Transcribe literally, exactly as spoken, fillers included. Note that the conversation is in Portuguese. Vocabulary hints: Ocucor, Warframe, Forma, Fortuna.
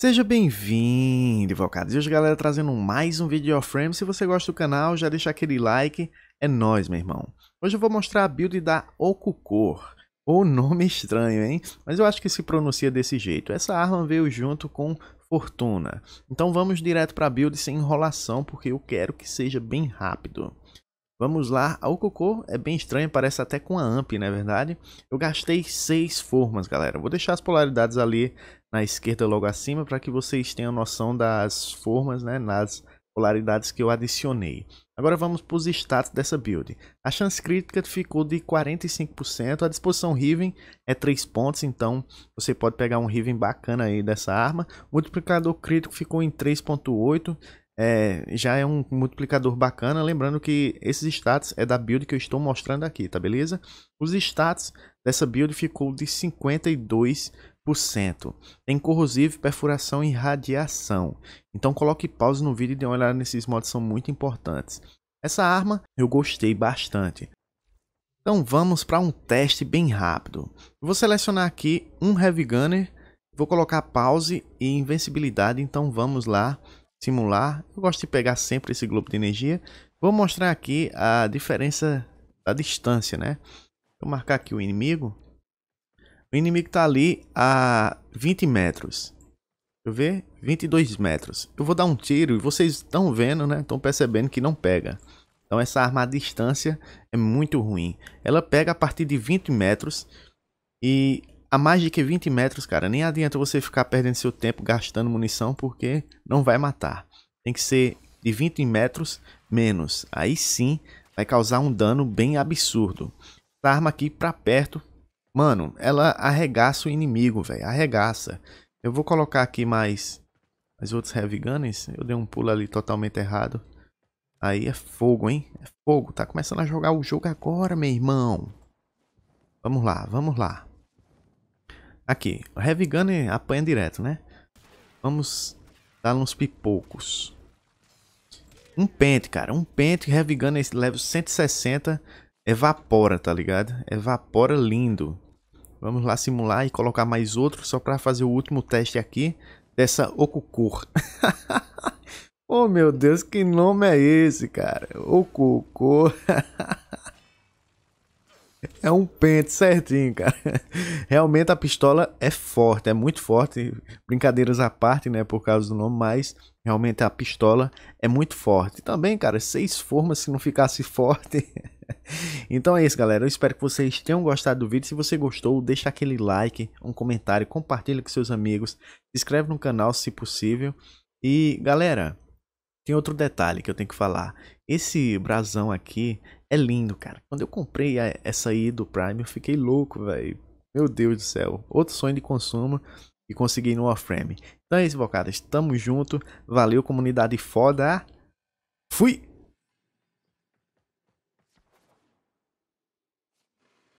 Seja bem-vindo, Invocados. E hoje, galera, trazendo mais um vídeo de Warframe. Se você gosta do canal, já deixa aquele like. É nóis, meu irmão. Hoje eu vou mostrar a build da Ocucor. O nome estranho, hein? Mas eu acho que se pronuncia desse jeito. Essa arma veio junto com Fortuna. Então vamos direto para a build sem enrolação, porque eu quero que seja bem rápido. Vamos lá, a Ocucor é bem estranha, parece até com a Amp, não é verdade? Eu gastei seis formas, galera. Vou deixar as polaridades ali na esquerda logo acima para que vocês tenham noção das formas, né, nas polaridades que eu adicionei. Agora vamos para os status dessa build. A chance crítica ficou de quarenta e cinco por cento, a disposição Riven é três pontos, então você pode pegar um Riven bacana aí dessa arma. O multiplicador crítico ficou em três ponto oito. É, já é um multiplicador bacana, lembrando que esses status é da build que eu estou mostrando aqui, tá beleza? Os status dessa build ficou de cinquenta e dois por cento, tem corrosivo, perfuração e radiação, então coloque pause no vídeo e dê uma olhada nesses mods, são muito importantes. Essa arma eu gostei bastante. Então vamos para um teste bem rápido. Vou selecionar aqui um Heavy Gunner, vou colocar pause e invencibilidade, então vamos lá. Simular, eu gosto de pegar sempre esse globo de energia. Vou mostrar aqui a diferença da distância, né? Vou marcar aqui o inimigo. O inimigo tá ali a vinte metros. Deixa eu ver, vinte e dois metros. Eu vou dar um tiro e vocês estão vendo, né? Estão percebendo que não pega. Então essa arma à distância é muito ruim. Ela pega a partir de vinte metros e... a mais de que vinte metros, cara, nem adianta você ficar perdendo seu tempo gastando munição, porque não vai matar. Tem que ser de vinte metros menos. Aí sim vai causar um dano bem absurdo. Essa arma aqui pra perto, mano, ela arregaça o inimigo, velho. Arregaça. Eu vou colocar aqui mais, mais outros Heavy Gunners. Eu dei um pulo ali totalmente errado. Aí é fogo, hein? É fogo. Tá começando a jogar o jogo agora, meu irmão. Vamos lá, vamos lá. Aqui, o Heavy Gunner apanha direto, né? Vamos dar uns pipocos. Um pente, cara. Um pente, Heavy Gunner level cento e sessenta. Evapora, tá ligado? Evapora lindo. Vamos lá simular e colocar mais outro só pra fazer o último teste aqui dessa Ocucor. Oh, meu Deus, que nome é esse, cara? Ocucor. É um pente certinho, cara. Realmente a pistola é forte, é muito forte. Brincadeiras à parte, né, por causa do nome, mas realmente a pistola é muito forte. Também, cara, seis formas se não ficasse forte. Então é isso, galera. Eu espero que vocês tenham gostado do vídeo. Se você gostou, deixa aquele like, um comentário, compartilha com seus amigos, se inscreve no canal se possível. E, galera, tem outro detalhe que eu tenho que falar. Esse brasão aqui é lindo, cara. Quando eu comprei essa aí do Prime, eu fiquei louco, velho. Meu Deus do céu. Outro sonho de consumo e consegui no Warframe. Então é isso, Invocados. Tamo junto. Valeu, comunidade foda. Fui!